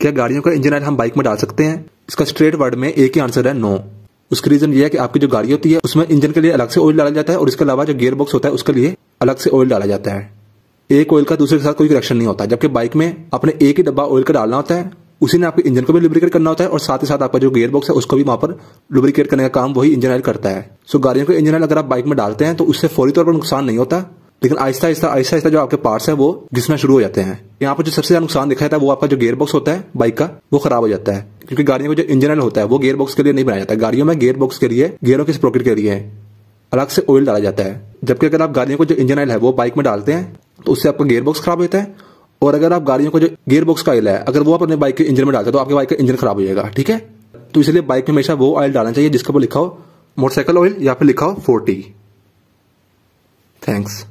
क्या गाड़ियों का इंजन ऑयल हम बाइक में डाल सकते हैं? इसका स्ट्रेट वर्ड में एक ही आंसर है, नो। उसकी रीजन ये है कि आपकी जो गाड़ी होती है उसमें इंजन के लिए अलग से ऑयल डाला जाता है और इसके अलावा जो गियर बॉक्स होता है उसके लिए अलग से ऑयल डाला जाता है। एक ऑयल का दूसरे के साथ कोई कनेक्शन नहीं होता, जबकि बाइक में आपने एक ही डब्बा ऑयल का डालना होता है, उसी ने आपके इंजन को भी लुब्रिकेट करना होता है और साथ ही साथ आपका जो गियर बॉक्स है उसको भी वहां पर लुब्रिकेट करने का काम वही इंजन ऑयल करता है। सो गाड़ियों का इंजन ऑयल अगर आप बाइक में डालते हैं तो उससे फौरी तौर पर नुकसान नहीं होता, लेकिन आहिस्ता आहिस्ता जो आपके पार्ट्स है वो घिसना शुरू हो जाते हैं। यहाँ पर जो सबसे ज्यादा नुकसान दिखाया था वो आपका जो गियर बॉक्स होता है बाइक का, वो खराब हो जाता है, क्योंकि गाड़ियों का जो इंजन ऑयल होता है वो गियर बॉक्स के लिए नहीं बनाया जाता। गाड़ियों में गियर बॉक्स के लिए, गियरों के स्प्रोकेट के लिए अलग से ऑयल डाला जाता है, जबकि अगर आप गाड़ियों को जो इंजन ऑयल है वो बाइक में डालते हैं तो उससे आपका गियर बॉक्स खराब होता है। और अगर आप गाड़ियों को जो गियर बॉक्स का ऑयल है अगर वो अपने बाइक के इंजन में डालते हैं तो आपकी बाइक का इंजन खराब हो जाएगा, ठीक है। तो इसलिए बाइक में हमेशा वो ऑयल डालना चाहिए जिसका वो लिखा हो मोटरसाइकिल ऑयल या फिर लिखा हो 40। थैंक्स।